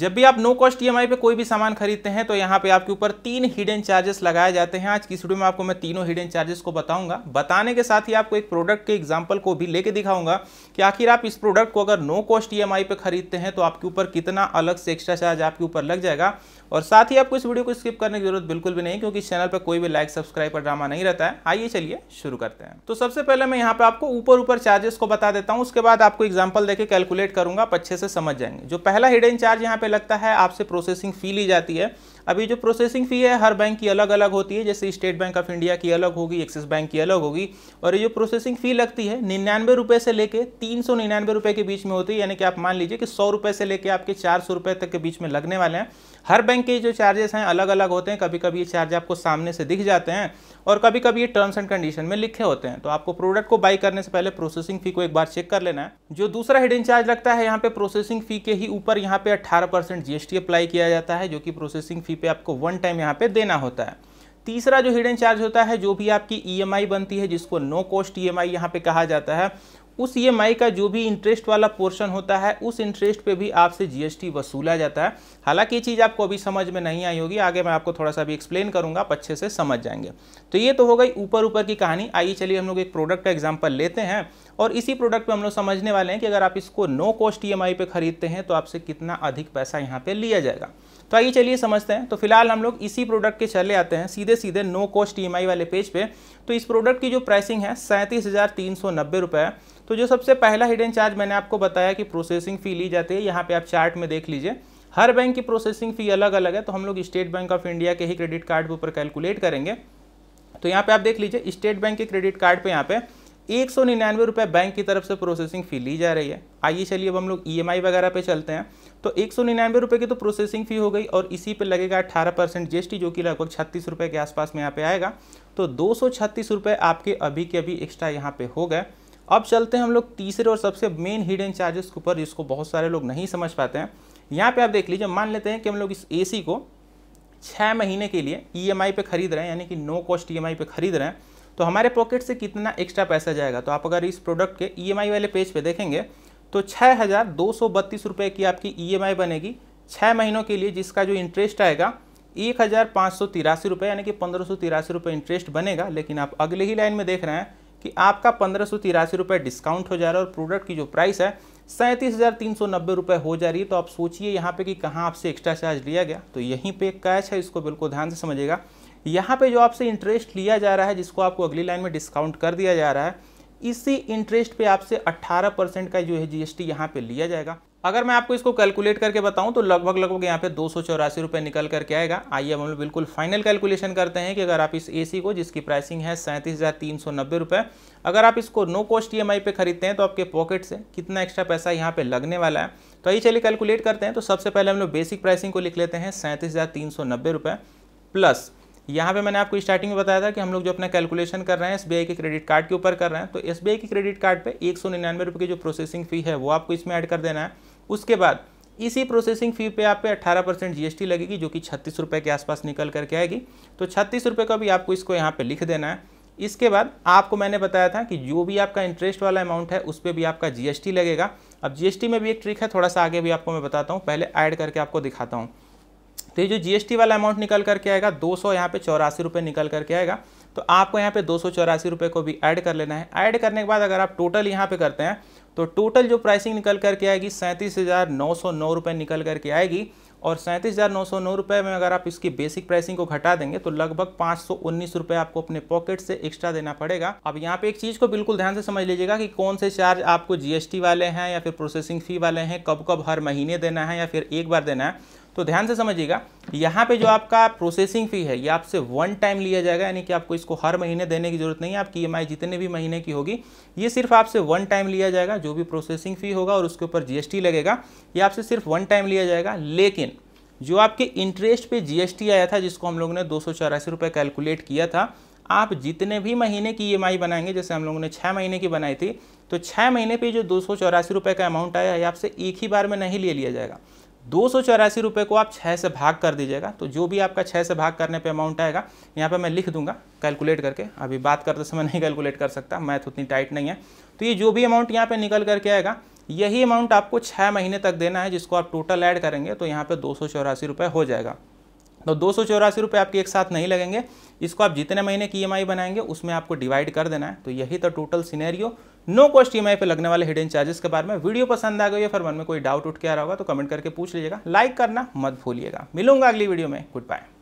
जब भी आप नो कॉस्ट EMI पे कोई भी सामान खरीदते हैं तो यहाँ पे आपके ऊपर 3 हिडन चार्जेस लगाए जाते हैं। आज की वीडियो में आपको मैं तीनों हिडन चार्जेस को बताऊंगा। बताने के साथ ही आपको एक प्रोडक्ट के एग्जांपल को भी लेके दिखाऊंगा कि आखिर आप इस प्रोडक्ट को अगर नो कॉस्ट EMI पे खरीदते हैं तो आपके ऊपर कितना अलग से एक्स्ट्रा चार्ज आपके ऊपर लग जाएगा। और साथ ही आपको इस वीडियो को स्किप करने की जरूरत बिल्कुल भी नहीं, क्योंकि इस चैनल पर कोई भी लाइक सब्सक्राइब और ड्रामा नहीं रहता है। आइए चलिए शुरू करते हैं। तो सबसे पहले मैं यहाँ पे आपको ऊपर चार्जेस को बता देता हूँ, उसके बाद आपको एग्जाम्पल देके कैलकुलेट करूंगा, आप अच्छे से समझ जाएंगे। जो पहला हिडन चार्ज यहाँ पे लगता है, आपसे प्रोसेसिंग फी ली जाती है। अभी जो प्रोसेसिंग फी है हर बैंक की अलग अलग होती है, जैसे स्टेट बैंक ऑफ इंडिया की अलग होगी, एक्सिस बैंक की अलग होगी। और ये जो प्रोसेसिंग फी लगती है 99 रुपये से लेके 399 रुपये के बीच में होती है, यानी कि आप मान लीजिए कि 100 रुपये से लेके आपके 400 रुपये तक के बीच में लगने वाले हैं। हर बैंक के जो चार्जेस हैं अलग अलग होते हैं, कभी कभी ये चार्ज आपको सामने से दिख जाते हैं और कभी कभी ये टर्म्स एंड कंडीशन में लिखे होते हैं। तो आपको प्रोडक्ट को बाई करने से पहले प्रोसेसिंग फी को एक बार चेक कर लेना है। जो दूसरा हिडन चार्ज लगता है यहाँ पे प्रोसेसिंग फी के ही ऊपर यहाँ पे 18% GST अप्लाई किया जाता है, जो कि प्रोसेसिंग फी पे आपको वन टाइम यहाँ पे देना होता है। तीसरा जो हिडन चार्ज होता है, जो भी आपकी EMI बनती है, जिसको नो कॉस्ट EMI यहाँ पे कहा जाता है, उस EMI का जो भी इंटरेस्ट वाला पोर्शन होता है उस इंटरेस्ट पे भी आपसे GST वसूला जाता है। हालांकि ये चीज़ आपको अभी समझ में नहीं आई होगी, आगे मैं आपको थोड़ा सा भी एक्सप्लेन करूंगा, आप अच्छे से समझ जाएंगे। तो ये तो हो गई ऊपर की कहानी। आइए चलिए हम लोग एक प्रोडक्ट का एग्जाम्पल लेते हैं और इसी प्रोडक्ट पे हम लोग समझने वाले हैं कि अगर आप इसको नो कॉस्ट EMI पे खरीदते हैं तो आपसे कितना अधिक पैसा यहाँ पे लिया जाएगा। तो आइए चलिए समझते हैं। तो फिलहाल हम लोग इसी प्रोडक्ट के चले आते हैं सीधे नो कॉस्ट EMI वाले पेज पे। तो इस प्रोडक्ट की जो प्राइसिंग है 37,390 रुपये है। तो जो सबसे पहला हिडन चार्ज मैंने आपको बताया कि प्रोसेसिंग फ़ी ली जाती है, यहाँ पे आप चार्ट में देख लीजिए हर बैंक की प्रोसेसिंग फ़ी अलग अलग है। तो हम लोग स्टेट बैंक ऑफ इंडिया के ही क्रेडिट कार्ड के ऊपर कैलकुलेट करेंगे। तो यहाँ पे आप देख लीजिए स्टेट बैंक के क्रेडिट कार्ड पे यहाँ पे 199 रुपये बैंक की तरफ से प्रोसेसिंग फ़ी ली जा रही है। आइए चलिए अब हम लोग EMI वगैरह पे चलते हैं। तो 199 रुपये की तो प्रोसेसिंग फ़ी हो गई और इसी पे लगेगा 18% GST, जो कि लगभग 36 रुपये के आसपास में यहाँ पे आएगा। तो 236 रुपये आपके अभी के अभी एक्स्ट्रा यहाँ पे हो गए। अब चलते हैं हम लोग तीसरे और सबसे मेन हिडन चार्जेस के ऊपर, जिसको बहुत सारे लोग नहीं समझ पाते हैं। यहाँ पे आप देख लीजिए, मान लेते हैं कि हम लोग इस AC को 6 महीने के लिए EMI पे खरीद रहे हैं, यानी कि नो कॉस्ट EMI पे खरीद रहे हैं। तो हमारे पॉकेट से कितना एक्स्ट्रा पैसा जाएगा? तो आप अगर इस प्रोडक्ट के EMI वाले पेज पे देखेंगे तो 6,232 रुपये की आपकी EMI बनेगी 6 महीनों के लिए, जिसका जो इंटरेस्ट आएगा 1,583 रुपये, यानी कि 1,583 रुपये इंटरेस्ट बनेगा। लेकिन आप अगले ही लाइन में देख रहे हैं कि आपका 1,583 रुपये डिस्काउंट हो जा रहा है और प्रोडक्ट की जो प्राइस है 37,390 रुपये हो जा रही है। तो आप सोचिए यहाँ पे कि कहाँ आपसे एक्स्ट्रा चार्ज लिया गया। तो यहीं पे कैच है, इसको बिल्कुल ध्यान से समझिएगा। यहाँ पे जो आपसे इंटरेस्ट लिया जा रहा है, जिसको आपको अगली लाइन में डिस्काउंट कर दिया जा रहा है, इसी इंटरेस्ट पे आपसे 18% का जो है GST यहाँ पे लिया जाएगा। अगर मैं आपको इसको कैलकुलेट करके बताऊं तो लगभग यहाँ पे 284 रुपये निकल करके आएगा। आइए हम लोग बिल्कुल फाइनल कैलकुलेशन करते हैं कि अगर आप इस AC को, जिसकी प्राइसिंग है 37,390 रुपये, अगर आप इसको नो कॉस्ट EMI पे खरीदते हैं तो आपके पॉकेट से कितना एक्स्ट्रा पैसा यहाँ पे लगने वाला है। तो आइए चलिए कैलकुलेट करते हैं। तो सबसे पहले हम लोग बेसिक प्राइसिंग को लिख लेते हैं 37,390 रुपये प्लस, यहाँ पे मैंने आपको स्टार्टिंग में बताया था कि हम लोग जो अपना कैलकुलेशन कर रहे हैं SBI के क्रेडिट कार्ड के ऊपर कर रहे हैं। तो SBI के क्रेडिट कार्ड पे 199 रुपये की जो प्रोसेसिंग फ़ी है वो आपको इसमें ऐड कर देना है। उसके बाद इसी प्रोसेसिंग फ़ी पे आप पे 18% GST लगेगी, जो कि 36 रुपये के आसपास निकल करके आएगी। तो 36 रुपये का भी आपको इसको यहाँ पर लिख देना है। इसके बाद आपको मैंने बताया था कि जो भी आपका इंटरेस्ट वाला अमाउंट है उस पर भी आपका GST लगेगा। अब GST में भी एक ट्रिक है, थोड़ा सा आगे भी आपको मैं बताता हूँ, पहले ऐड करके आपको दिखाता हूँ। तो ये जो GST वाला अमाउंट निकल करके आएगा 284 रुपये निकल करके आएगा। तो आपको यहाँ पे 284 रुपये को भी ऐड कर लेना है। ऐड करने के बाद अगर आप टोटल यहाँ पे करते हैं तो टोटल जो प्राइसिंग निकल करके आएगी 37,909 रुपये निकल करके आएगी। और 37,909 रुपये में अगर आप इसकी बेसिक प्राइसिंग को घटा देंगे तो लगभग 519 रुपये आपको अपने पॉकेट से एक्स्ट्रा देना पड़ेगा। अब यहाँ पे एक चीज़ को बिल्कुल ध्यान से समझ लीजिएगा कि कौन से चार्ज आपको GST वाले हैं या फिर प्रोसेसिंग फ़ी वाले हैं, कब कब हर महीने देना है या फिर एक बार देना है। तो ध्यान से समझिएगा, यहाँ पे जो आपका प्रोसेसिंग फ़ी है ये आपसे वन टाइम लिया जाएगा, यानी कि आपको इसको हर महीने देने की जरूरत नहीं है। आपकी EMI जितने भी महीने की होगी ये सिर्फ आपसे वन टाइम लिया जाएगा। जो भी प्रोसेसिंग फ़ी होगा और उसके ऊपर GST लगेगा, ये आपसे सिर्फ वन टाइम लिया जाएगा। लेकिन जो आपके इंटरेस्ट पे GST आया था, जिसको हम लोगों ने 284 रुपये कैलकुलेट किया था, आप जितने भी महीने की EMI बनाएंगे, जैसे हम लोगों ने 6 महीने की बनाई थी, तो 6 महीने पर जो 284 रुपये का अमाउंट आया है आपसे एक ही बार में नहीं ले लिया जाएगा। 284 रुपये को आप 6 से भाग कर दीजिएगा। तो जो भी आपका 6 से भाग करने पे अमाउंट आएगा यहाँ पे मैं लिख दूंगा कैलकुलेट करके। अभी बात करते समय नहीं कैलकुलेट कर सकता, मैथ उतनी टाइट नहीं है। तो ये जो भी अमाउंट यहाँ पे निकल करके आएगा यही अमाउंट आपको 6 महीने तक देना है, जिसको आप टोटल ऐड करेंगे तो यहाँ पे 284 रुपये हो जाएगा। तो 284 रुपये आपके एक साथ नहीं लगेंगे, इसको आप जितने महीने की EMI बनाएंगे उसमें आपको डिवाइड कर देना है। तो यही था total scenario no cost EMI पे लगने वाले हिडन चार्जेस के बारे में। वीडियो पसंद आ गई है फिर मन में कोई डाउट उठ के आ रहा होगा तो कमेंट करके पूछ लीजिएगा, लाइक करना मत भूलिएगा। मिलूंगा अगली वीडियो में, गुड बाय।